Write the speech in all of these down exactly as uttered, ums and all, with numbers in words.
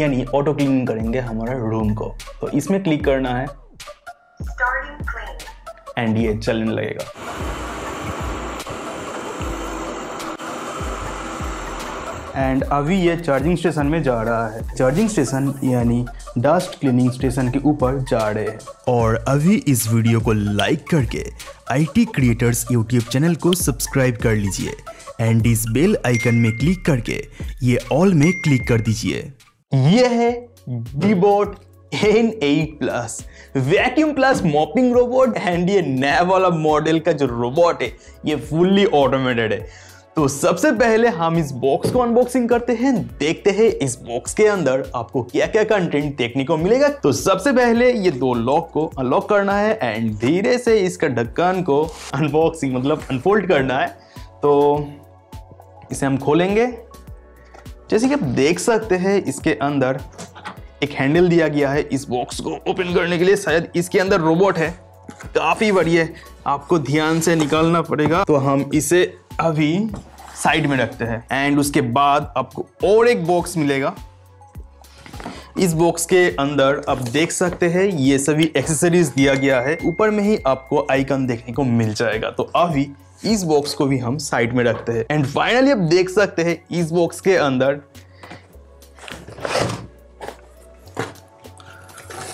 यानी auto cleaning करेंगे हमारा रूम को। तो इसमें क्लिक करना है एंड ये चलने लगेगा एंड अभी ये चार्जिंग स्टेशन में जा रहा है। चार्जिंग स्टेशन यानी डस्ट क्लीनिंग स्टेशन के ऊपर जा रहे हैं। और अभी इस वीडियो को लाइक करके आईटी क्रिएटर्स यूट्यूब चैनल को सब्सक्राइब कर लीजिए एंड इस बेल आइकन में क्लिक करके ये ऑल में क्लिक कर दीजिए। ये है Deebot N eight plus vacuum plus mopping robot and ये नया वाला मॉडल का जो रोबोट है ये फुल्ली ऑटोमेटेड है। तो सबसे पहले हम इस बॉक्स को अनबॉक्सिंग करते हैं, देखते हैं इस बॉक्स के अंदर आपको क्या क्या कंटेंट देखने को मिलेगा। तो सबसे पहले ये दो लॉक को अनलॉक करना है एंड धीरे से इसका ढक्कन को अनबॉक्सिंग मतलब अनफोल्ड करना है। तो इसे हम खोलेंगे। जैसे कि आप देख सकते हैं इसके अंदर एक हैंडल दिया गया है इस बॉक्स को ओपन करने के लिए। शायद इसके अंदर रोबोट है, काफ़ी बड़ी है, आपको ध्यान से निकालना पड़ेगा। तो हम इसे अभी साइड में रखते हैं एंड उसके बाद आपको और एक बॉक्स मिलेगा। इस बॉक्स के अंदर आप देख सकते हैं ये सभी एक्सेसरीज दिया गया है, ऊपर में ही आपको आइकन देखने को मिल जाएगा। तो अभी इस बॉक्स को भी हम साइड में रखते हैं एंड फाइनली आप देख सकते हैं इस बॉक्स के अंदर।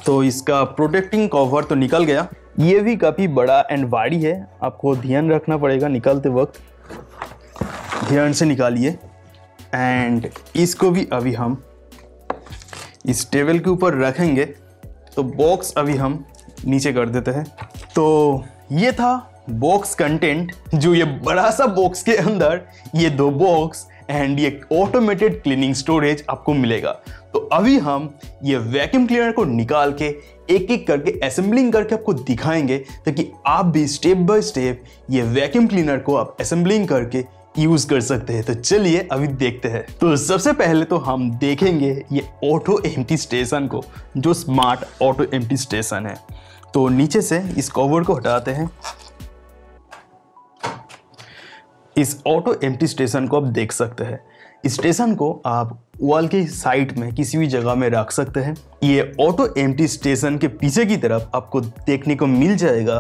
तो इसका प्रोटेक्टिंग कवर तो निकल गया, ये भी काफ़ी बड़ा एंड वाड़ी है, आपको ध्यान रखना पड़ेगा निकालते वक्त, ध्यान से निकालिए। एंड इसको भी अभी हम इस टेबल के ऊपर रखेंगे। तो बॉक्स अभी हम नीचे कर देते हैं। तो ये था बॉक्स कंटेंट, जो ये बड़ा सा बॉक्स के अंदर ये दो बॉक्स एंड ये ऑटोमेटेड क्लीनिंग स्टोरेज आपको मिलेगा। तो अभी हम ये वैक्यूम क्लीनर को निकाल के एक एक करके असेंबलिंग करके आपको दिखाएंगे, ताकि आप भी स्टेप बाय स्टेप ये वैक्यूम क्लीनर को आप असेंबलिंग करके यूज कर सकते हैं। तो चलिए अभी देखते हैं। तो सबसे पहले तो हम देखेंगे ये ऑटो एम्प्टी स्टेशन को, जो स्मार्ट ऑटो एम्प्टी स्टेशन है। तो नीचे से इस कवर को हटाते हैं। इस ऑटो एम्प्टी स्टेशन को आप देख सकते हैं। इस स्टेशन को आप वॉल के साइड में किसी भी जगह में रख सकते हैं। ये ऑटो एम्प्टी स्टेशन के पीछे की तरफ आपको देखने को मिल जाएगा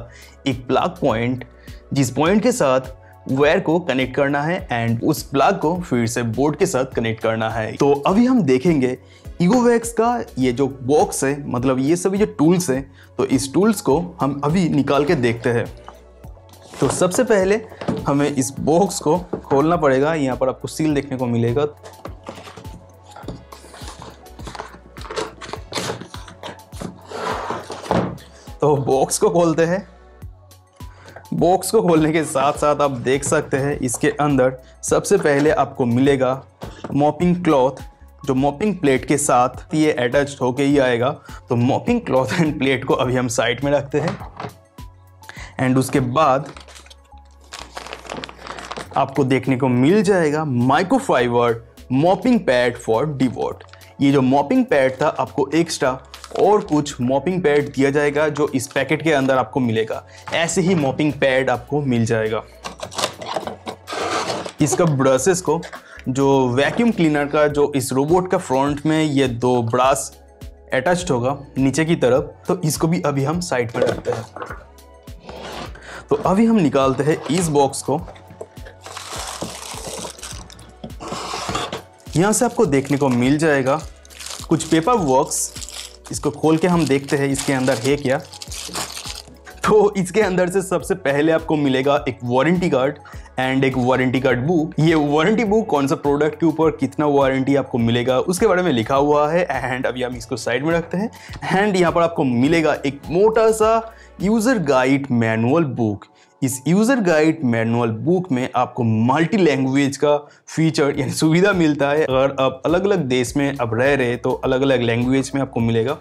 एक प्लग पॉइंट, जिस पॉइंट के साथ वायर को कनेक्ट करना है एंड उस प्लग को फिर से बोर्ड के साथ कनेक्ट करना है। तो अभी हम देखेंगे इकोवैक्स का ये जो बॉक्स है, मतलब ये सभी जो टूल्स हैं, तो इस टूल्स को हम अभी निकाल के देखते हैं। तो सबसे पहले हमें इस बॉक्स को खोलना पड़ेगा। यहाँ पर आपको सील देखने को मिलेगा। तो बॉक्स को खोलते हैं। बॉक्स को खोलने के साथ साथ आप देख सकते हैं इसके अंदर सबसे पहले आपको मिलेगा मॉपिंग क्लॉथ, जो मॉपिंग प्लेट के साथ ये अटैच होके ही आएगा। तो मॉपिंग क्लॉथ एंड प्लेट को अभी हम साइड में रखते हैं एंड उसके बाद आपको देखने को मिल जाएगा microfibre mopping pad for Deebot. ये जो मॉपिंग पैड था, आपको एक्स्ट्रा और कुछ मॉपिंग पैड दिया जाएगा, जो इस पैकेट के अंदर आपको मिलेगा। ऐसे ही मॉपिंग पैड आपको मिल जाएगा। इसका ब्रशेस को, जो वैक्यूम क्लीनर का, जो इस रोबोट का फ्रंट में ये दो ब्रश अटैच्ड होगा नीचे की तरफ, तो इसको भी अभी हम साइड पर रखते हैं। तो अभी हम निकालते हैं इस बॉक्स को। यहाँ से आपको देखने को मिल जाएगा कुछ पेपर वर्क्स। इसको खोल के हम देखते हैं इसके अंदर है क्या। तो इसके अंदर से सबसे पहले आपको मिलेगा एक वारंटी कार्ड एंड एक वारंटी कार्ड बुक। ये वारंटी बुक कौन सा प्रोडक्ट के ऊपर कितना वारंटी आपको मिलेगा उसके बारे में लिखा हुआ है एंड अभी हम इसको साइड में रखते हैं। एंड यहाँ पर आपको मिलेगा एक मोटा सा यूज़र गाइड मैनुअल बुक। इस यूज़र गाइड मैनुअल बुक में आपको मल्टी लैंग्वेज का फीचर यानी सुविधा मिलता है। अगर आप अलग अलग देश में अब रह रहे तो अलग अलग लैंग्वेज में आपको मिलेगा।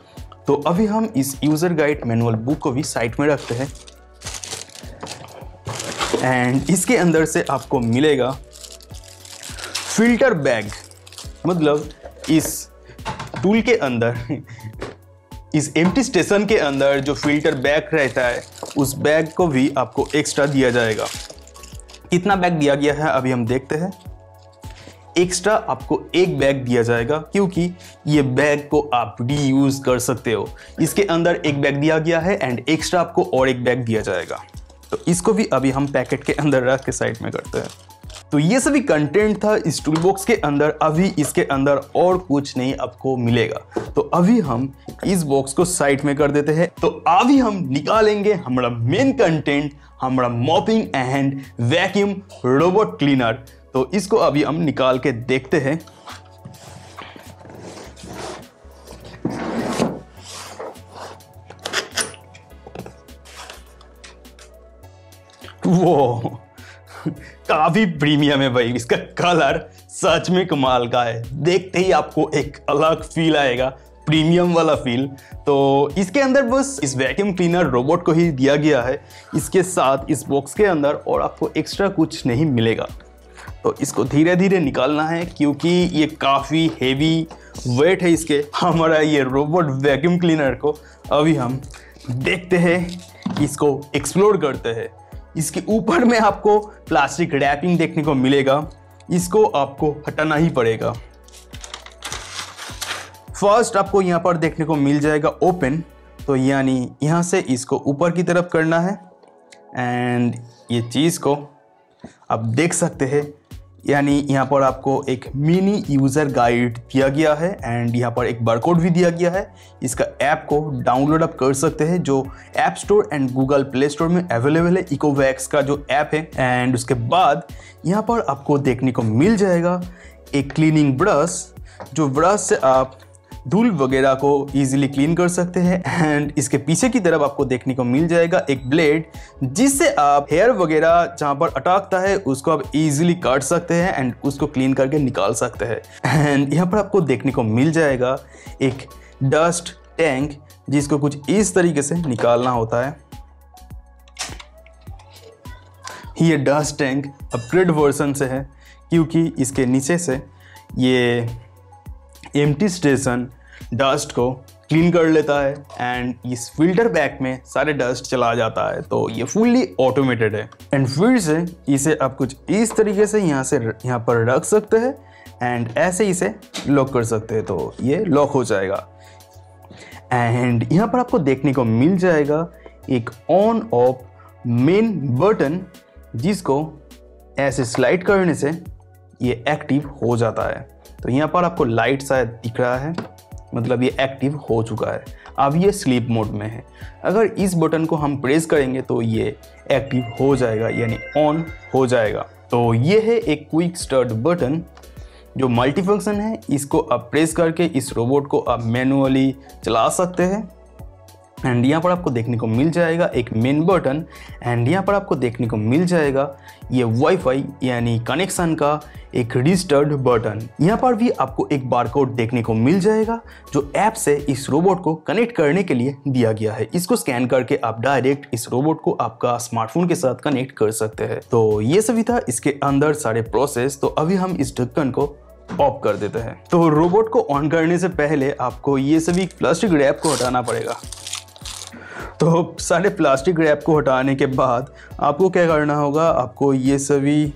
तो अभी हम इस यूज़र गाइड मैनुअल बुक को भी साइड में रखते हैं एंड इसके अंदर से आपको मिलेगा फिल्टर बैग, मतलब इस टूल के अंदर, इस एम्प्टी स्टेशन के अंदर जो फिल्टर बैग रहता है, उस बैग को भी आपको एक्स्ट्रा दिया जाएगा। कितना बैग दिया गया है अभी हम देखते हैं। एक्स्ट्रा आपको एक बैग दिया जाएगा, क्योंकि ये बैग को आप रीयूज कर सकते हो। इसके अंदर एक बैग दिया गया है एंड एक्स्ट्रा आपको और एक बैग दिया जाएगा। तो इसको भी अभी हम पैकेट के अंदर रख के साइड में करते हैं। तो ये सभी कंटेंट था इस टूल बॉक्स के अंदर। अभी इसके अंदर और कुछ नहीं आपको मिलेगा, तो अभी हम इस बॉक्स को साइड में कर देते हैं। तो अभी हम निकालेंगे हमारा मेन कंटेंट, हमारा mopping and vacuum robot cleaner. तो इसको अभी हम निकाल के देखते हैं। वो काफी प्रीमियम है भाई, इसका कलर सच में कमाल का है। देखते ही आपको एक अलग फील आएगा, प्रीमियम वाला फील। तो इसके अंदर बस इस वैक्यूम क्लीनर रोबोट को ही दिया गया है इसके साथ, इस बॉक्स के अंदर, और आपको एक्स्ट्रा कुछ नहीं मिलेगा। तो इसको धीरे धीरे निकालना है, क्योंकि ये काफ़ी हेवी वेट है इसके, हमारा ये रोबोट वैक्यूम क्लीनर को। अभी हम देखते हैं, इसको एक्सप्लोर करते हैं। इसके ऊपर में आपको प्लास्टिक रैपिंग देखने को मिलेगा, इसको आपको हटाना ही पड़ेगा। फर्स्ट आपको यहाँ पर देखने को मिल जाएगा ओपन, तो यानी यहाँ से इसको ऊपर की तरफ करना है। एंड ये चीज़ को आप देख सकते हैं, यानी यहाँ पर आपको एक मिनी यूज़र गाइड दिया गया है एंड यहाँ पर एक बारकोड भी दिया गया है। इसका ऐप को डाउनलोड आप कर सकते हैं, जो app store and Google Play store में अवेलेबल है। इकोवैक्स का जो ऐप है। एंड उसके बाद यहाँ पर आपको देखने को मिल जाएगा एक क्लीनिंग ब्रश, जो ब्रश से आप धूल वगैरह को इजीली क्लीन कर सकते हैं। एंड इसके पीछे की तरफ आपको देखने को मिल जाएगा एक ब्लेड, जिससे आप हेयर वगैरह जहाँ पर अटकता है उसको आप इजीली काट सकते हैं एंड उसको क्लीन करके निकाल सकते हैं। एंड यहाँ पर आपको देखने को मिल जाएगा एक डस्ट टैंक, जिसको कुछ इस तरीके से निकालना होता है। ये डस्ट टैंक अपग्रेड वर्जन से है, क्योंकि इसके नीचे से ये एम्प्टी स्टेशन डस्ट को क्लीन कर लेता है एंड इस फिल्टर बैग में सारे डस्ट चला जाता है। तो ये फुल्ली ऑटोमेटेड है। एंड फिर से इसे आप कुछ इस तरीके से यहाँ से यहाँ पर रख सकते हैं एंड ऐसे इसे लॉक कर सकते हैं, तो ये लॉक हो जाएगा। एंड यहाँ पर आपको देखने को मिल जाएगा एक ऑन ऑफ मेन बटन, जिसको ऐसे स्लाइड करने से ये एक्टिव हो जाता है। तो यहाँ पर आपको लाइट शायद दिख रहा है, मतलब ये एक्टिव हो चुका है। अब ये स्लीप मोड में है। अगर इस बटन को हम प्रेस करेंगे तो ये एक्टिव हो जाएगा, यानी ऑन हो जाएगा। तो ये है एक क्विक स्टार्ट बटन, जो मल्टी फंक्शन है। इसको आप प्रेस करके इस रोबोट को आप मैनुअली चला सकते हैं। एंड यहाँ पर आपको देखने को मिल जाएगा एक मेन बटन, एंड यहाँ पर आपको देखने को मिल जाएगा ये वाईफाई यानी कनेक्शन का एक रजिस्टर्ड बटन। यहाँ पर भी आपको एक बारकोड देखने को मिल जाएगा, जो ऐप से इस रोबोट को कनेक्ट करने के लिए दिया गया है। इसको स्कैन करके आप डायरेक्ट इस रोबोट को आपका स्मार्टफोन के साथ कनेक्ट कर सकते हैं। तो ये सभी था इसके अंदर सारे प्रोसेस। तो अभी हम इस ढक्कन को ऑफ कर देते हैं। तो रोबोट को ऑन करने से पहले आपको ये सभी प्लास्टिक रैप को हटाना पड़ेगा। तो सारे प्लास्टिक रैप को हटाने के बाद आपको क्या करना होगा, आपको ये सभी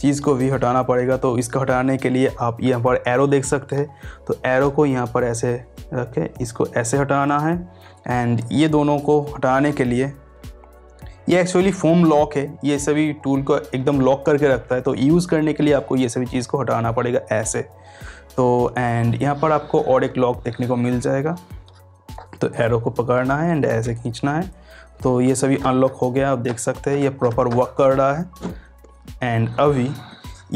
चीज़ को भी हटाना पड़ेगा। तो इसको हटाने के लिए आप यहाँ पर एरो देख सकते हैं, तो एरो को यहाँ पर ऐसे रखें, इसको ऐसे हटाना है। एंड ये दोनों को हटाने के लिए, ये एक्चुअली फोम लॉक है, ये सभी टूल को एकदम लॉक करके रखता है। तो यूज़ करने के लिए आपको ये सभी चीज़ को हटाना पड़ेगा ऐसे। तो एंड यहाँ पर आपको और एक लॉक देखने को मिल जाएगा, तो एरो को पकड़ना है एंड ऐसे खींचना है। तो ये सभी अनलॉक हो गया, आप देख सकते हैं ये प्रॉपर वर्क कर रहा है। एंड अभी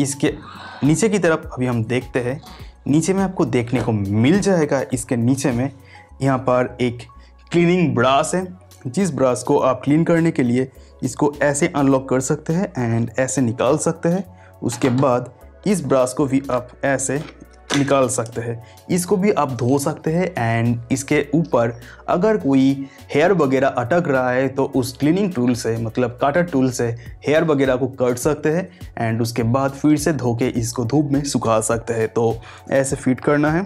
इसके नीचे की तरफ अभी हम देखते हैं। नीचे में आपको देखने को मिल जाएगा, इसके नीचे में यहाँ पर एक क्लीनिंग ब्रश है, जिस ब्रश को आप क्लीन करने के लिए इसको ऐसे अनलॉक कर सकते हैं एंड ऐसे निकाल सकते हैं। उसके बाद इस ब्रश को भी आप ऐसे निकाल सकते हैं, इसको भी आप धो सकते हैं। एंड इसके ऊपर अगर कोई हेयर वगैरह अटक रहा है तो उस क्लीनिंग टूल से, मतलब काटर टूल से हेयर वगैरह को काट सकते हैं एंड उसके बाद फिर से धो के इसको धूप में सुखा सकते हैं। तो ऐसे फिट करना है,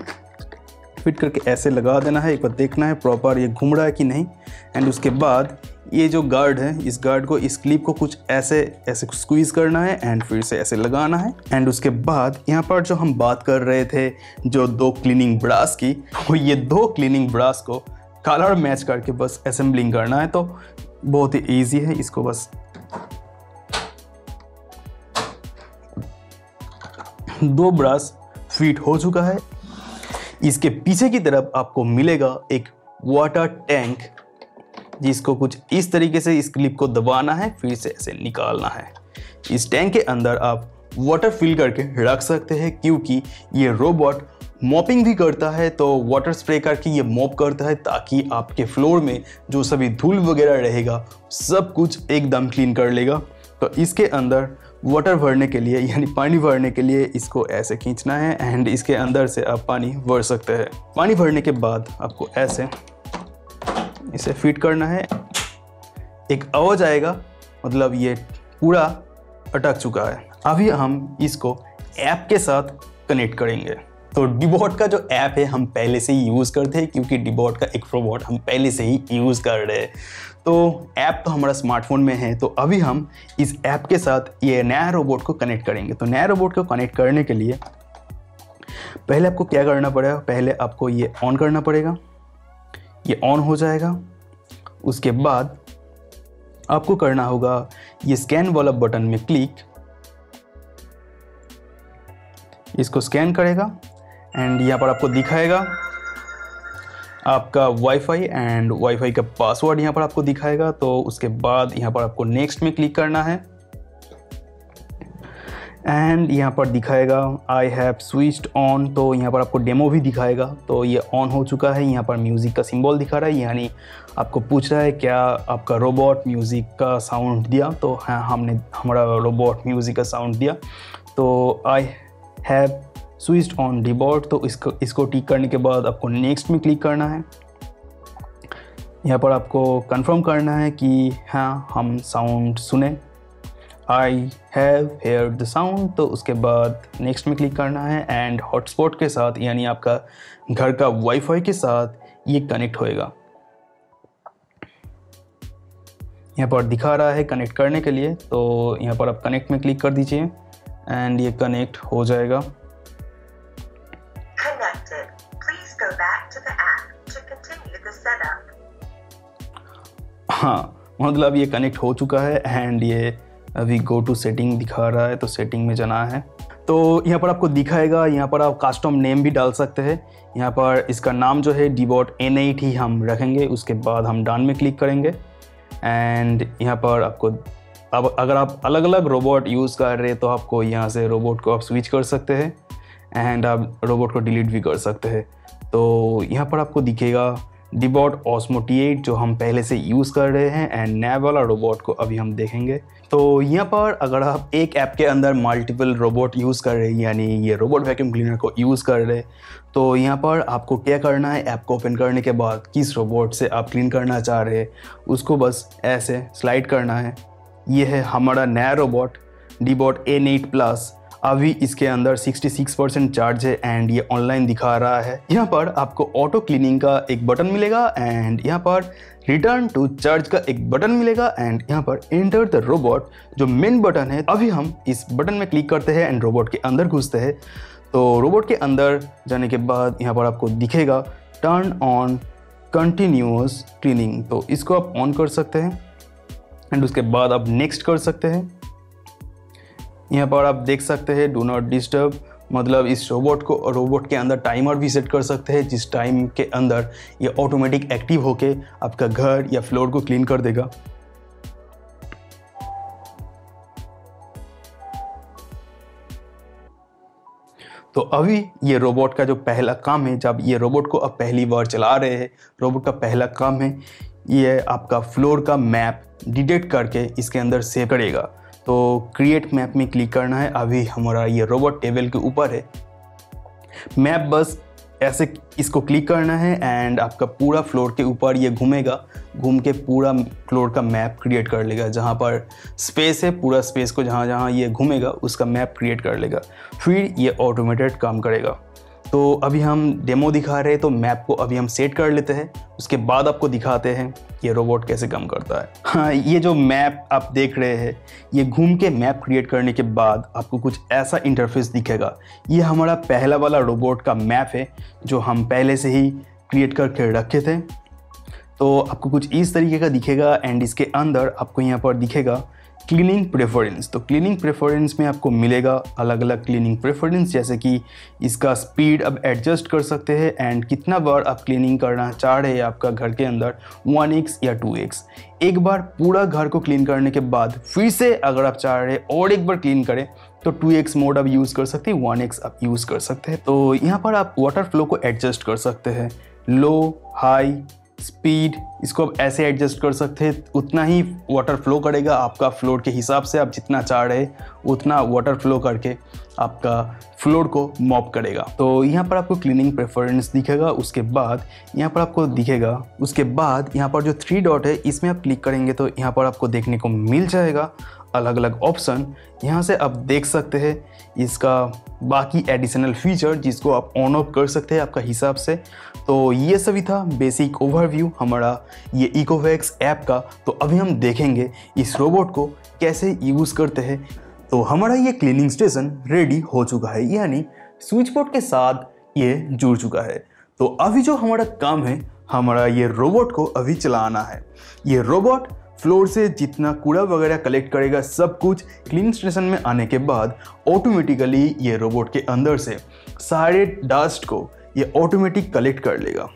फिट करके ऐसे लगा देना है। एक बार देखना है प्रॉपर ये घूम रहा है कि नहीं। एंड उसके बाद ये जो गार्ड है, इस गार्ड को, इस क्लिप को कुछ ऐसे ऐसे स्क्वीज करना है एंड फिर से ऐसे लगाना है। एंड उसके बाद यहाँ पर जो हम बात कर रहे थे जो दो क्लीनिंग ब्रश की, वो ये दो क्लीनिंग ब्रश को कलर मैच करके बस असेंबलिंग करना है। तो बहुत ही ईजी है, इसको बस दो ब्रश फिट हो चुका है। इसके पीछे की तरफ आपको मिलेगा एक वाटर टैंक, जिसको कुछ इस तरीके से इस क्लिप को दबाना है, फिर से ऐसे निकालना है। इस टैंक के अंदर आप वाटर फिल करके रख सकते हैं, क्योंकि ये रोबोट मॉपिंग भी करता है। तो वाटर स्प्रे करके ये मॉप करता है ताकि आपके फ्लोर में जो सभी धूल वगैरह रहेगा सब कुछ एकदम क्लीन कर लेगा। तो इसके अंदर वाटर भरने के लिए, यानी पानी भरने के लिए इसको ऐसे खींचना है एंड इसके अंदर से आप पानी भर सकते हैं। पानी भरने के बाद आपको ऐसे इसे फिट करना है। एक आवाज आएगा, मतलब ये पूरा अटक चुका है। अभी हम इसको ऐप के साथ कनेक्ट करेंगे। तो डीबॉट का जो ऐप है हम पहले से ही यूज़ करते हैं, क्योंकि डीबॉट का एक रोबोट हम पहले से ही यूज़ कर रहे हैं। तो ऐप तो हमारा स्मार्टफोन में है। तो अभी हम इस ऐप के साथ ये नया रोबोट को कनेक्ट करेंगे। तो नया रोबोट को कनेक्ट करने के लिए पहले आपको क्या करना पड़ेगा, पहले आपको ये ऑन करना पड़ेगा। ये ऑन हो जाएगा, उसके बाद आपको करना होगा ये स्कैन वाला बटन में क्लिक। इसको स्कैन करेगा एंड यहाँ पर आपको दिखाएगा आपका वाईफाई एंड वाईफाई का पासवर्ड यहाँ पर आपको दिखाएगा। तो उसके बाद यहाँ पर आपको नेक्स्ट में क्लिक करना है एंड यहाँ पर दिखाएगा आई हैव स्विच्ड ऑन। तो यहाँ पर आपको डेमो भी दिखाएगा। तो ये ऑन हो चुका है। यहाँ पर म्यूज़िक का सिंबल दिखा रहा है, यानी आपको पूछ रहा है क्या आपका रोबोट म्यूज़िक का साउंड दिया। तो हाँ, हमने हमारा रोबोट म्यूज़िक का साउंड दिया। तो I have switched on Deebot. तो इसको इसको टिक करने के बाद आपको नेक्स्ट में क्लिक करना है। यहाँ पर आपको कन्फर्म करना है कि हाँ, हम साउंड सुने, I have hear the sound. तो उसके बाद नेक्स्ट में क्लिक करना है एंड हॉटस्पॉट के साथ, यानी आपका घर का वाईफाई के साथ ये कनेक्ट होएगा। यहाँ पर दिखा रहा है कनेक्ट करने के लिए। तो यहाँ पर आप कनेक्ट में क्लिक कर दीजिए एंड ये कनेक्ट हो जाएगा। हाँ, मतलब ये कनेक्ट हो चुका है एंड ये अभी गो टू सेटिंग दिखा रहा है। तो सेटिंग में जाना है। तो यहाँ पर आपको दिखाएगा, यहाँ पर आप कस्टम नेम भी डाल सकते हैं। यहाँ पर इसका नाम जो है डीबॉट एन एट ही हम रखेंगे। उसके बाद हम डन में क्लिक करेंगे एंड यहाँ पर आपको, अब अगर आप अलग अलग रोबोट यूज़ कर रहे हैं तो आपको यहाँ से रोबोट को आप स्विच कर सकते हैं एंड आप रोबोट को डिलीट भी कर सकते हैं। तो यहाँ पर आपको दिखेगा डीबॉट ऑस्मो टी एट जो हम पहले से यूज़ कर रहे हैं एंड नया वाला रोबोट को अभी हम देखेंगे। तो यहाँ पर अगर आप एक ऐप के अंदर मल्टीपल रोबोट यूज़ कर रहे हैं, यानी ये रोबोट वैक्यूम क्लीनर को यूज़ कर रहे हैं, तो यहाँ पर आपको क्या करना है, ऐप को ओपन करने के बाद किस रोबोट से आप क्लीन करना चाह रहे हैं उसको बस ऐसे स्लाइड करना है। ये है हमारा नया robot Deebot N eight plus. अभी इसके अंदर छियासठ परसेंट चार्ज है एंड ये ऑनलाइन दिखा रहा है। यहाँ पर आपको ऑटो क्लीनिंग का एक बटन मिलेगा एंड यहाँ पर रिटर्न टू चार्ज का एक बटन मिलेगा एंड यहाँ पर एंटर द रोबोट जो मेन बटन है, अभी हम इस बटन में क्लिक करते हैं एंड रोबोट के अंदर घुसते हैं। तो रोबोट के अंदर जाने के बाद यहाँ पर आपको दिखेगा टर्न ऑन कंटिन्यूस क्लीनिंग। तो इसको आप ऑन कर सकते हैं एंड उसके बाद आप नेक्स्ट कर सकते हैं। यहाँ पर आप देख सकते हैं डू नॉट डिस्टर्ब, मतलब इस रोबोट को, रोबोट के अंदर टाइमर भी सेट कर सकते हैं, जिस टाइम के अंदर ये ऑटोमेटिक एक्टिव होके आपका घर या फ्लोर को क्लीन कर देगा। तो अभी ये रोबोट का जो पहला काम है, जब ये रोबोट को आप पहली बार चला रहे हैं, रोबोट का पहला काम है ये आपका फ्लोर का मैप डिटेक्ट करके इसके अंदर सेव करेगा। तो क्रिएट मैप में क्लिक करना है। अभी हमारा ये रोबोट टेबल के ऊपर है। मैप बस ऐसे इसको क्लिक करना है एंड आपका पूरा फ्लोर के ऊपर ये घूमेगा, घूम के पूरा फ्लोर का मैप क्रिएट कर लेगा। जहाँ पर स्पेस है, पूरा स्पेस को जहाँ जहाँ ये घूमेगा उसका मैप क्रिएट कर लेगा, फिर ये ऑटोमेटेड काम करेगा। तो अभी हम डेमो दिखा रहे हैं, तो मैप को अभी हम सेट कर लेते हैं, उसके बाद आपको दिखाते हैं ये रोबोट कैसे काम करता है। हाँ, ये जो मैप आप देख रहे हैं, ये घूम के मैप क्रिएट करने के बाद आपको कुछ ऐसा इंटरफेस दिखेगा। ये हमारा पहला वाला रोबोट का मैप है जो हम पहले से ही क्रिएट करके रखे थे। तो आपको कुछ इस तरीके का दिखेगा एंड इसके अंदर आपको यहाँ पर दिखेगा क्लीनिंग प्रेफरेंस। तो क्लीनिंग प्रेफरेंस में आपको मिलेगा अलग अलग क्लीनिंग प्रेफरेंस, जैसे कि इसका स्पीड अब एडजस्ट कर सकते हैं एंड कितना बार आप क्लीनिंग करना चाह रहे हैं आपका घर के अंदर, वन एक्स या टू एक्स। एक बार पूरा घर को क्लीन करने के बाद फिर से अगर आप चाह रहे हैं और एक बार क्लीन करें तो टू एक्स मोड आप यूज़ कर सकते हैं, वन एक्स आप यूज़ कर सकते हैं। तो यहाँ पर आप वाटर फ्लो को एडजस्ट कर सकते हैं, लो हाई स्पीड, इसको आप ऐसे एडजस्ट कर सकते हैं, उतना ही वाटर फ्लो करेगा आपका फ्लोर के हिसाब से। आप जितना चाह रहे उतना वाटर फ्लो करके आपका फ्लोर को मॉप करेगा। तो यहाँ पर आपको क्लीनिंग प्रेफरेंस दिखेगा, उसके बाद यहाँ पर आपको दिखेगा, उसके बाद यहाँ पर जो थ्री डॉट है इसमें आप क्लिक करेंगे तो यहाँ पर आपको देखने को मिल जाएगा अलग अलग ऑप्शन। यहाँ से आप देख सकते हैं इसका बाकी एडिशनल फीचर जिसको आप ऑन ऑफ कर सकते हैं आपका हिसाब से। तो ये सभी था बेसिक ओवरव्यू हमारा ये इकोवैक्स ऐप का। तो अभी हम देखेंगे इस रोबोट को कैसे यूज़ करते हैं। तो हमारा ये क्लीनिंग स्टेशन रेडी हो चुका है, यानी स्विच बोर्ड के साथ ये जुड़ चुका है। तो अभी जो हमारा काम है, हमारा ये रोबोट को अभी चलाना है। ये रोबोट फ्लोर से जितना कूड़ा वगैरह कलेक्ट करेगा सब कुछ क्लीनिंग स्टेशन में आने के बाद ऑटोमेटिकली ये रोबोट के अंदर से सारे डस्ट को ये ऑटोमेटिक कलेक्ट कर लेगा।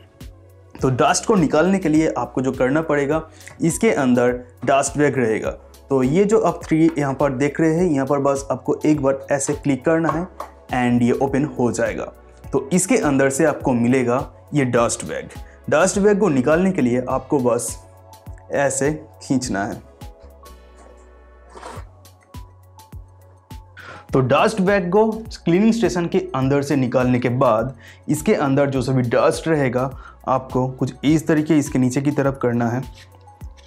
तो डस्ट को निकालने के लिए आपको जो करना पड़ेगा, इसके अंदर डस्ट बैग रहेगा। तो ये जो आप थ्री यहाँ पर देख रहे हैं, यहाँ पर बस आपको एक बार ऐसे क्लिक करना है एंड ये ओपन हो जाएगा। तो इसके अंदर से आपको मिलेगा ये डस्ट बैग। डस्ट बैग को निकालने के लिए आपको बस ऐसे खींचना है। तो डस्ट बैग को क्लीनिंग स्टेशन के अंदर से निकालने के बाद इसके अंदर जो सभी डस्ट रहेगा आपको कुछ इस तरीके इसके नीचे की तरफ करना है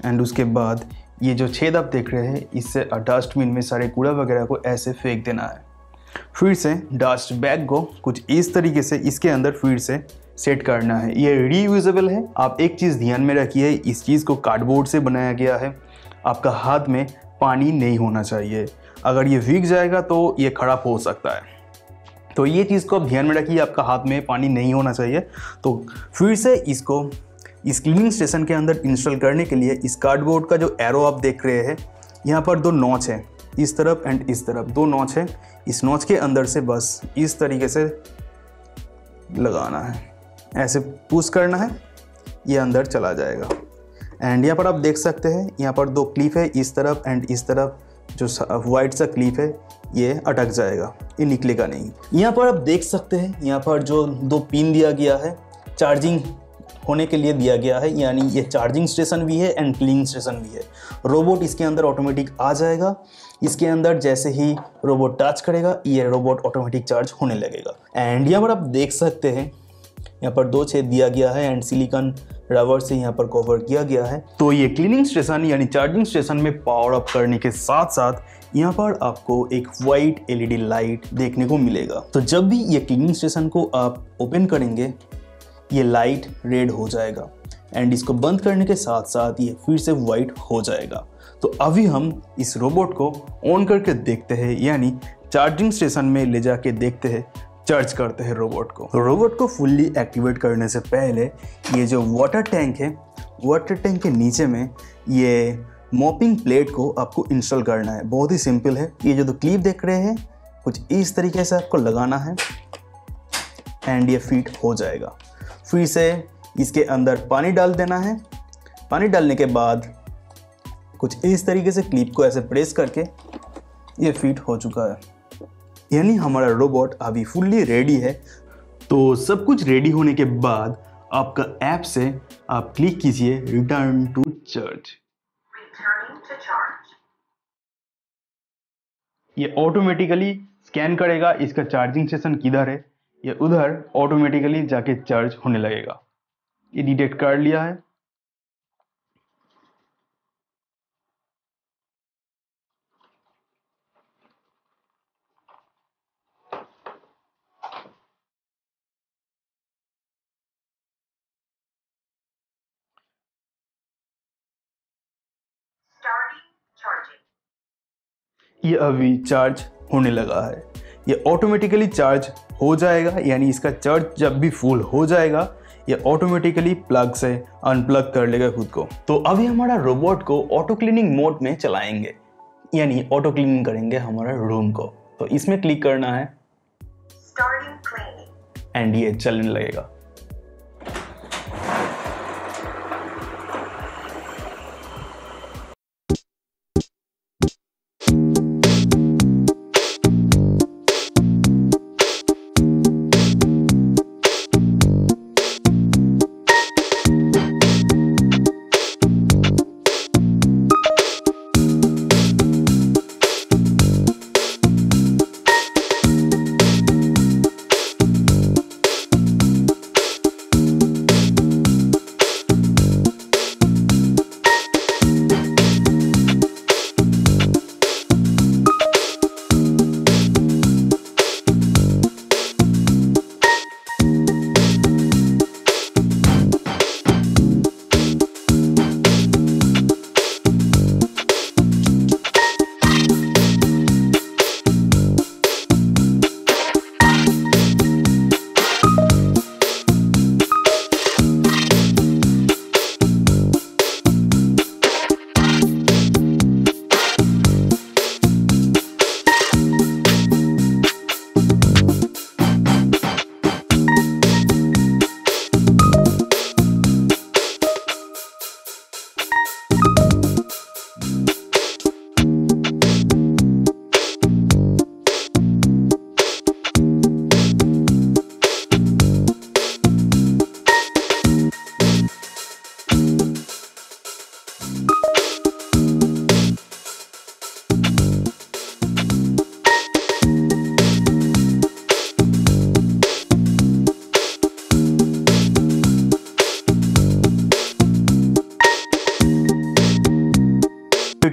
एंड उसके बाद ये जो छेद आप देख रहे हैं इससे डस्टबिन में सारे कूड़ा वगैरह को ऐसे फेंक देना है। फिर से डस्ट बैग को कुछ इस तरीके से इसके अंदर फिर से सेट करना है। ये रीयूजेबल है। आप एक चीज़ ध्यान में रखिए, इस चीज़ को कार्डबोर्ड से बनाया गया है। आपका हाथ में पानी नहीं होना चाहिए, अगर ये भीग जाएगा तो ये खराब हो सकता है। तो ये चीज़ को आप ध्यान में रखिए, आपका हाथ में पानी नहीं होना चाहिए। तो फिर से इसको इस क्लीनिंग स्टेशन के अंदर इंस्टॉल करने के लिए इस कार्डबोर्ड का जो एरो आप देख रहे हैं, यहाँ पर दो नॉच है, इस तरफ एंड इस तरफ दो नॉच है। इस नॉच के अंदर से बस इस तरीके से लगाना है, ऐसे पुश करना है, ये अंदर चला जाएगा। एंड यहाँ पर आप देख सकते हैं यहाँ पर दो क्लिप है, इस तरफ एंड इस तरफ जो वाइट सा क्लिप है ये अटक जाएगा, ये निकलेगा नहीं। यहाँ पर आप देख सकते हैं यहाँ पर जो दो पिन दिया गया है चार्जिंग होने के लिए दिया गया है, यानी ये चार्जिंग स्टेशन भी है एंड क्लीनिंग स्टेशन भी है। रोबोट इसके अंदर ऑटोमेटिक आ जाएगा। इसके अंदर जैसे ही रोबोट टच करेगा ये रोबोट ऑटोमेटिक चार्ज होने लगेगा। एंड यहाँ पर आप देख सकते हैं यहाँ पर दो छेद दिया गया है एंड सिलिकॉन रबर से यहाँ पर कवर किया गया है। तो ये क्लीनिंग स्टेशन यानी चार्जिंग स्टेशन में पावर अप करने के साथ साथ यहाँ पर आपको एक वाइट एलईडी लाइट देखने को मिलेगा। तो जब भी ये क्लीनिंग स्टेशन को आप ओपन करेंगे ये लाइट रेड हो जाएगा एंड इसको बंद करने के साथ साथ ये फिर से वाइट हो जाएगा। तो अभी हम इस रोबोट को ऑन करके देखते हैं, यानी चार्जिंग स्टेशन में ले जाके देखते हैं, चार्ज करते हैं रोबोट को। रोबोट को फुल्ली एक्टिवेट करने से पहले ये जो वाटर टैंक है, वाटर टैंक के नीचे में ये मॉपिंग प्लेट को आपको इंस्टॉल करना है। बहुत ही सिंपल है। ये जो तो क्लिप देख रहे हैं कुछ इस तरीके से आपको लगाना है एंड ये फिट हो जाएगा। फिर से इसके अंदर पानी डाल देना है। पानी डालने के बाद कुछ इस तरीके से क्लिप को ऐसे प्रेस करके ये फिट हो चुका है, यानी हमारा रोबोट अभी फुल्ली रेडी है। तो सब कुछ रेडी होने के बाद आपका ऐप से आप क्लिक कीजिए रिटर्न टू चार्ज। ये ऑटोमेटिकली स्कैन करेगा इसका चार्जिंग स्टेशन किधर है, ये उधर ऑटोमेटिकली जाके चार्ज होने लगेगा। ये डिटेक्ट कर लिया है। ये अभी चार्ज होने लगा है, ये ऑटोमेटिकली चार्ज हो जाएगा, यानी इसका चार्ज जब भी फुल हो जाएगा ये ऑटोमेटिकली प्लग से अनप्लग कर लेगा खुद को। तो अभी हमारा रोबोट को ऑटो क्लीनिंग मोड में चलाएंगे, यानी ऑटो क्लीनिंग करेंगे हमारा रूम को। तो इसमें क्लिक करना है एंड ये चलने लगेगा।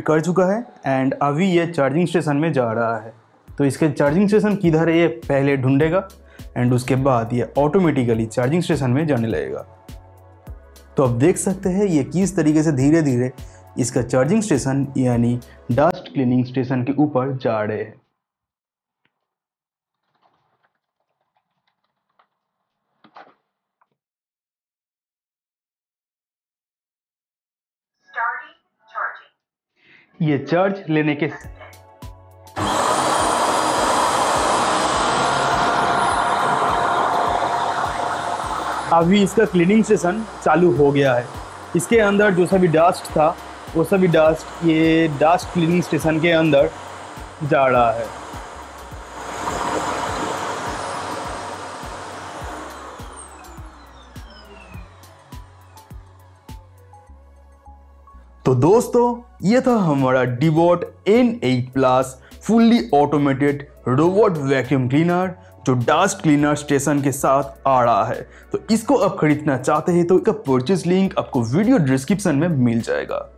कर चुका है एंड अभी ये चार्जिंग स्टेशन में जा रहा है। तो इसके चार्जिंग स्टेशन किधर है ये पहले ढूंढेगा एंड उसके बाद ये ऑटोमेटिकली चार्जिंग स्टेशन में जाने लगेगा। तो आप देख सकते हैं ये किस तरीके से धीरे धीरे इसका चार्जिंग स्टेशन यानी डस्ट क्लीनिंग स्टेशन के ऊपर जा रहे हैं। ये चार्ज लेने के अभी इसका क्लीनिंग सेशन चालू हो गया है। इसके अंदर जो सभी डस्ट था वो सभी डस्ट ये डस्ट क्लीनिंग स्टेशन के अंदर जा रहा है। तो दोस्तों ये था हमारा Deebot N eight plus fully automated robot vacuum cleaner जो डस्ट क्लीनर स्टेशन के साथ आ रहा है। तो इसको आप खरीदना चाहते हैं तो इसका परचेज लिंक आपको वीडियो डिस्क्रिप्शन में मिल जाएगा।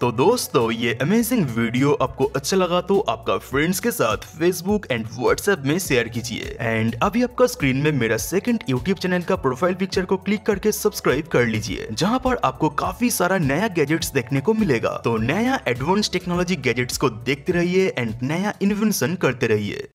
तो दोस्तों ये अमेजिंग वीडियो आपको अच्छा लगा तो आपका फ्रेंड्स के साथ फेसबुक एंड व्हाट्सएप में शेयर कीजिए एंड अभी आपका स्क्रीन में मेरा सेकंड यूट्यूब चैनल का प्रोफाइल पिक्चर को क्लिक करके सब्सक्राइब कर लीजिए, जहां पर आपको काफी सारा नया गैजेट्स देखने को मिलेगा। तो नया एडवांस टेक्नोलॉजी गैजेट्स को देखते रहिए एंड नया इन्वेंशन करते रहिए।